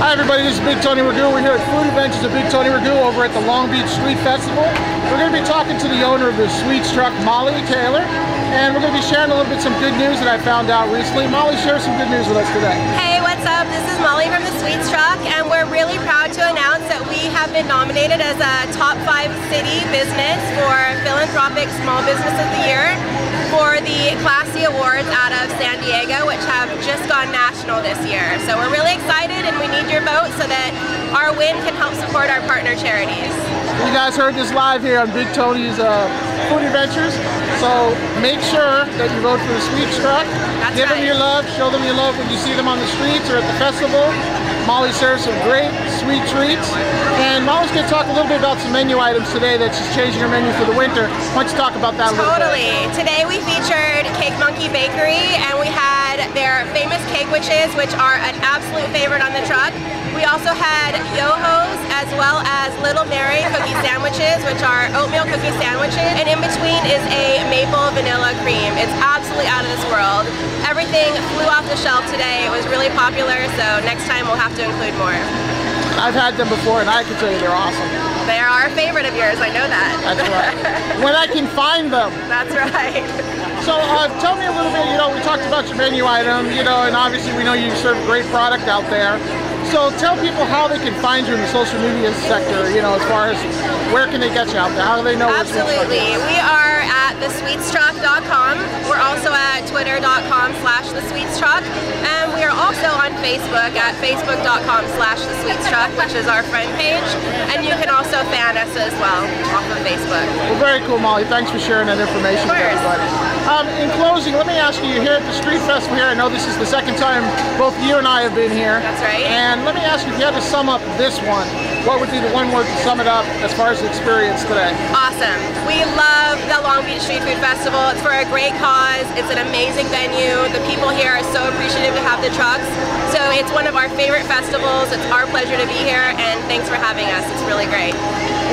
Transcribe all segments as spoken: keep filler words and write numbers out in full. Hi everybody, this is Big Tony Ragu. We're here at Food Adventures of Big Tony Ragu over at the Long Beach Street Festival. We're going to be talking to the owner of the Sweet Truck, Molly Taylor, and we're going to be sharing a little bit some good news that I found out recently. Molly, share some good news with us today. Hey, what's up? This is Molly from the Sweet Truck, and we're really proud to announce that we have been nominated as a top five city business for Philanthropic Small Business of the Year for the Classy Awards out of San Diego, which have just gone national this year. So we're really excited, and we need your vote so that our win can help support our partner charities. You guys heard this live here on Big Tony's uh, Food Adventures, so make sure that you vote for the Sweet Truck. That's Give right. them your love, show them your love when you see them on the streets or at the festival. Molly serves some great sweet treats, and Molly's going to talk a little bit about some menu items today that she's changing her menu for the winter. Why don't you talk about that totally. a little bit? Totally. Today we featured Cake Monkey Bakery, and we had their famous Cakewitches, which are an absolute favorite on the truck. We also had Yo-Ho's as well as Little Mary cookie sandwiches, which are oatmeal cookie sandwiches, and in between is a maple vanilla cream. It's absolutely out of this world. Everything flew off the shelf today. It was really popular, so next time we'll have to include more. I've had them before, and I can tell you they're awesome. They are a favorite of yours, I know that. That's right. When I can find them. That's right. So uh, tell me a little bit, you know, we talked about your menu item, you know, and obviously we know you serve great product out there. So tell people how they can find you in the social media sector, you know, as far as where can they get you out there? How do they know where Sweet Truck is? Absolutely. We are at the sweets truck dot com. We're also at twitter dot com slash the sweets truck. And we are also on Facebook at facebook dot com slash the sweets truck, which is our friend page. And you can also fan us as well off of Facebook. Well, very cool, Molly. Thanks for sharing that information with everybody. Um, in closing, let me ask you, you're here at the Street Festival here. I know this is the second time both you and I have been here. That's right. And let me ask you, if you had to sum up this one, what would be the one word to sum it up as far as the experience today? Awesome. We love the Long Beach Street Food Festival. It's for a great cause. It's an amazing venue. The people here are so appreciative to have the trucks. So it's one of our favorite festivals. It's our pleasure to be here, and thanks for having us. It's really great.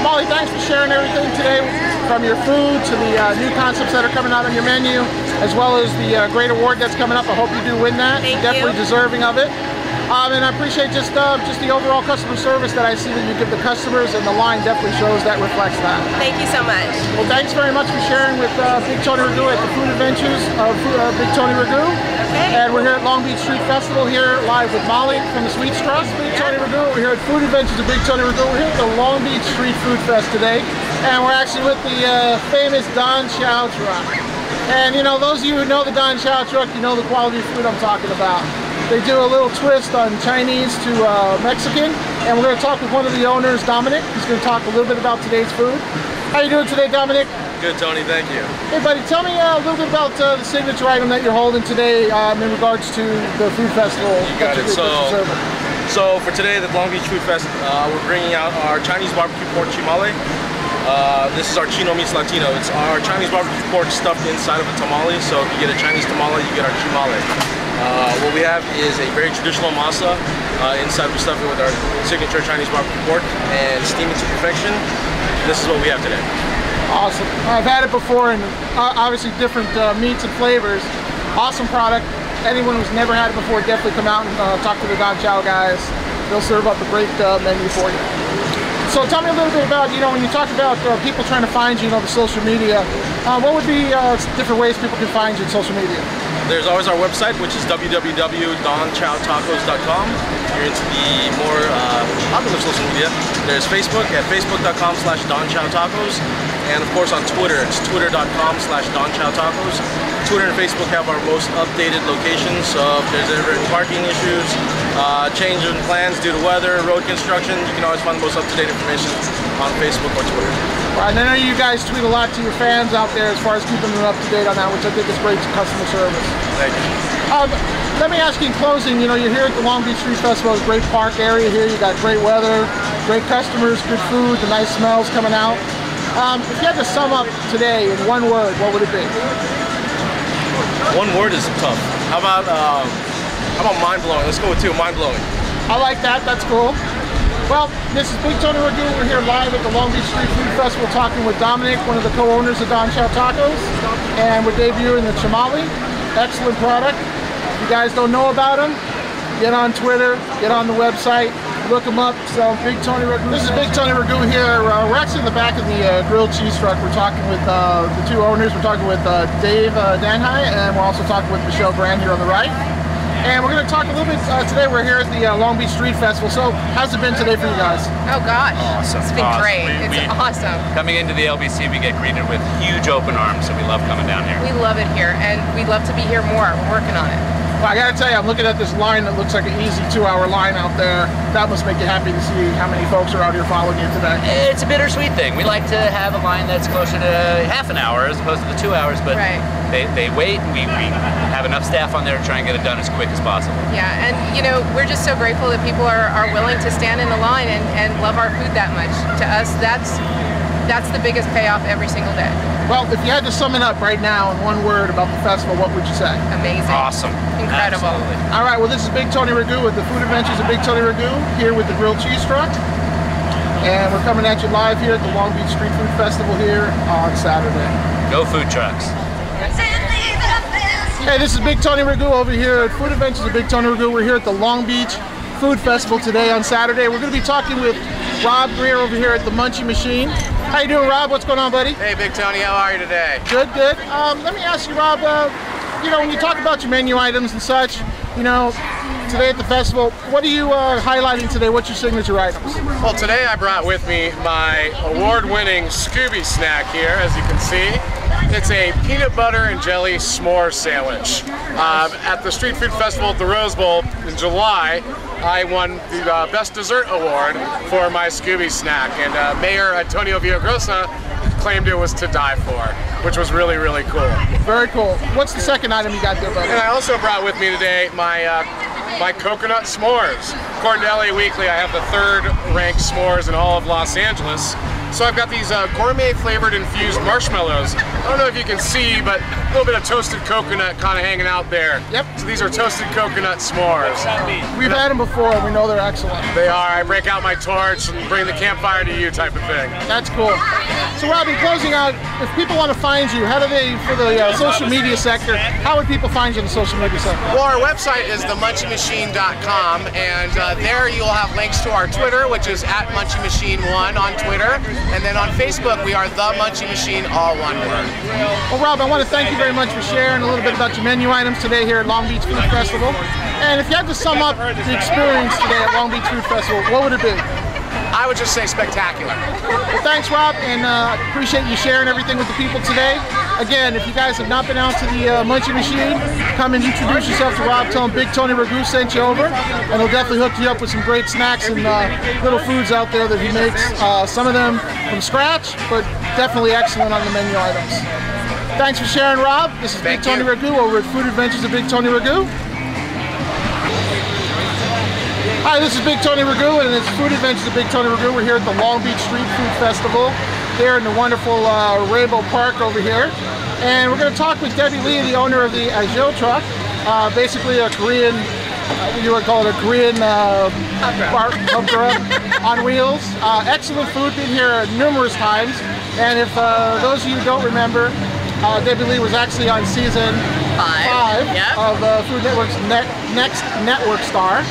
Well, Molly, thanks for sharing everything today, from your food to the uh, new concepts that are coming out on your menu, as well as the uh, great award that's coming up. I hope you do win that. Thank You're definitely you. deserving of it. Um, and I appreciate just uh, just the overall customer service that I see that you give the customers, and the line definitely shows that, reflects that. Thank you so much. Well, thanks very much for sharing with uh, Big Tony Ragu at the Food Adventures of uh, Big Tony Ragu. Okay. And we're here at Long Beach Street Festival here live with Molly from the Sweets Truck. Big yeah. Tony Ragu. We're here at Food Adventures of Big Tony Ragu. We're here at the Long Beach Street Food Fest today, and we're actually with the uh, famous Don Chow Truck. And you know, those of you who know the Don Chow Truck, you know the quality of food I'm talking about. They do a little twist on Chinese to uh, Mexican, and we're going to talk with one of the owners, Dominic. He's going to talk a little bit about today's food. How you doing today, Dominic? Good, Tony. Thank you. Hey, buddy. Tell me uh, a little bit about uh, the signature item that you're holding today um, in regards to the food festival. You got it. So, so for today, the Long Beach Food Fest, uh, we're bringing out our Chinese barbecue pork chimale. Uh, this is our Chino Meats Latino. It's our Chinese barbecue pork stuffed inside of a tamale. So if you get a Chinese tamale, you get our chimale. Uh, what we have is a very traditional masa. Uh, inside we stuff it with our signature Chinese barbecue pork and steam it to perfection. This is what we have today. Awesome. I've had it before, and uh, obviously different uh, meats and flavors. Awesome product. Anyone who's never had it before, definitely come out and uh, talk to the Don Chow guys. They'll serve up a great uh, menu for you. So tell me a little bit about, you know, when you talk about uh, people trying to find you, you know, the social media, uh, what would be uh, different ways people can find you on social media? There's always our website, which is w w w dot don chow tacos dot com. If you're into the more uh, popular social media, there's Facebook at facebook dot com slash don chow tacos, and of course on Twitter, it's twitter dot com slash don chow tacos. Twitter and Facebook have our most updated locations, so if there's ever parking issues, uh, change in plans due to weather, road construction, you can always find the most up-to-date information on Facebook or Twitter. Well, and I know you guys tweet a lot to your fans out there as far as keeping them up to date on that, which I think is great customer service. Thank you. Um, let me ask you in closing, you know, you're here at the Long Beach Street Festival. It's a great park area here. You got great weather, great customers, good food, the nice smells coming out. Um, if you had to sum up today in one word, what would it be? One word is tough. How about, um, how about mind-blowing? Let's go with two, mind-blowing. I like that. That's cool. Well, this is Big Tony Ragu. We're here live at the Long Beach Street Food Festival talking with Dominic, one of the co-owners of Don Chow Tacos, and we're debuting the Chimale. Excellent product. If you guys don't know about them, Get on Twitter, get on the website, look them up. So Big Tony Ragu. This is Big Tony Ragu here. Uh, we're actually in the back of the uh, Grilled Cheese Truck. We're talking with uh, the two owners. We're talking with uh, Dave uh, Danhai, and we're also talking with Michelle Brand here on the right. And we're going to talk a little bit uh, today. We're here at the uh, Long Beach Street Festival. So how's it been today for you guys? Oh gosh, awesome. It's been awesome. Great. We, it's we, awesome. Coming into the L B C, we get greeted with huge open arms, and we love coming down here. We love it here, and we'd love to be here more. We're working on it. Well, I gotta tell you, I'm looking at this line that looks like an easy two-hour line out there. That must make you happy to see how many folks are out here following you today. It's a bittersweet thing. We like to have a line that's closer to half an hour as opposed to the two hours, but right. they, they wait, and we, we have enough staff on there to try and get it done as quick as possible. Yeah, and you know, we're just so grateful that people are, are willing to stand in the line and, and love our food that much. To us, that's that's the biggest payoff every single day. Well, if you had to sum it up right now in one word about the festival, what would you say? Amazing. Awesome. Incredible. Absolutely. All right, well, this is Big Tony Ragu with the Food Adventures of Big Tony Ragu here with the Grilled Cheese Truck. And we're coming at you live here at the Long Beach Street Food Festival here on Saturday. Go food trucks. Hey, this is Big Tony Ragu over here at Food Adventures of Big Tony Ragu. We're here at the Long Beach Food Festival today on Saturday. We're going to be talking with Rob Greer over here at the Munchie Machine. How you doing, Rob? What's going on, buddy? Hey, Big Tony. How are you today? Good, good. Um, let me ask you, Rob, uh, you know, when you talk about your menu items and such, you know, today at the festival, what are you uh, highlighting today? What's your signature items? Well, today I brought with me my award-winning Scooby Snack here, as you can see. It's a peanut butter and jelly s'more sandwich. Um, at the Street Food Festival at the Rose Bowl in July, I won the uh, Best Dessert Award for my Scooby Snack, and uh, Mayor Antonio Villagrosa claimed it was to die for, which was really, really cool. Very cool. What's the second item you got there, buddy? And I also brought with me today my uh, my coconut s'mores. According to L A Weekly, I have the third-ranked s'mores in all of Los Angeles. So I've got these uh, gourmet-flavored infused marshmallows. I don't know if you can see, but a little bit of toasted coconut kind of hanging out there. Yep. So these are toasted coconut s'mores. We've had them before, and we know they're excellent. They are. I break out my torch and bring the campfire to you type of thing. That's cool. So Rob, in closing out, if people want to find you, how do they, for the uh, social media sector, how would people find you in the social media sector? Well, our website is the munchie machine dot com, and uh, there you'll have links to our Twitter, which is at munchie machine one on Twitter. And then on Facebook, we are The Munchie Machine, all one word. Well, Rob, I want to thank you very much for sharing a little bit about your menu items today here at Long Beach Food Festival. And if you had to sum up the experience today at Long Beach Food Festival, what would it be? I would just say spectacular. Well, thanks, Rob, and I uh, appreciate you sharing everything with the people today. Again, if you guys have not been out to the uh, Munchie Machine, come and introduce yourself to Rob. Tell him Big Tony Ragu sent you over, and he'll definitely hook you up with some great snacks and uh, little foods out there that he makes. Uh, some of them from scratch, but definitely excellent on the menu items. Thanks for sharing, Rob. This is Big Tony Ragu over at Food Adventures of Big Tony Ragu. Hi, this is Big Tony Ragu, and it's Food Adventures of Big Tony Ragu. We're here at the Long Beach Street Food Festival, there in the wonderful uh, Rainbow Park over here. And we're going to talk with Debbie Lee, the owner of the Agile Truck, uh, basically a Korean, uh, what do you want to call it, a Korean uh, bar, on wheels. Uh, excellent food, been here numerous times. And if uh, those of you who don't remember, uh, Debbie Lee was actually on season five, five yep. of uh, Food Network's ne Next Network Star.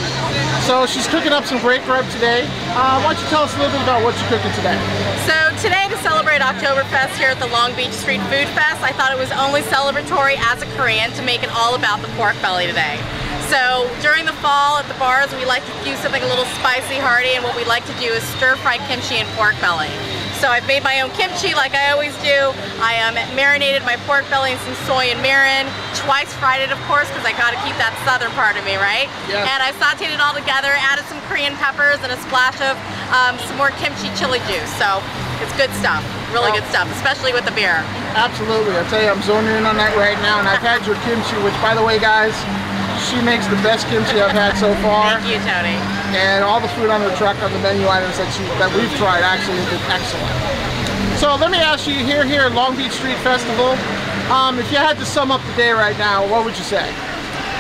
So she's cooking up some great grub today. Uh, why don't you tell us a little bit about what you're cooking today? So today, to celebrate Oktoberfest here at the Long Beach Street Food Fest, I thought it was only celebratory as a Korean to make it all about the pork belly today. So during the fall at the bars, we like to do something a little spicy, hearty, and what we like to do is stir-fried kimchi and pork belly. So I've made my own kimchi like I always do. I um, marinated my pork belly in some soy and mirin, twice fried it, of course, because I got to keep that southern part of me, right? Yeah. And I sauteed it all together, added some Korean peppers and a splash of um, some more kimchi chili juice. So it's good stuff, really wow. good stuff, especially with the beer. Absolutely. I tell you, I'm zoning in on that right now, and I've had your kimchi, which, by the way, guys, she makes the best kimchi I've had so far. Thank you, Tony. And all the food on her truck, on the menu items that she, that we've tried, actually has been excellent. So let me ask you, here here at Long Beach Street Festival, um, if you had to sum up the day right now, what would you say?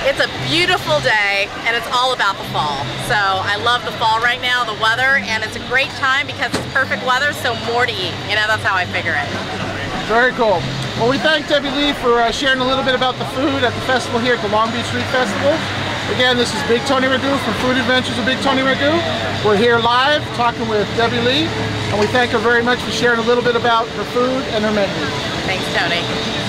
It's a beautiful day, and it's all about the fall. So I love the fall right now, the weather, and it's a great time because it's perfect weather, so more to eat. You know, that's how I figure it. Very cool. Well, we thank Debbie Lee for uh, sharing a little bit about the food at the festival here at the Long Beach Street Festival. Again, this is Big Tony Ragu from Food Adventures of Big Tony Ragu. We're here live talking with Debbie Lee, and we thank her very much for sharing a little bit about her food and her menu. Thanks, Tony.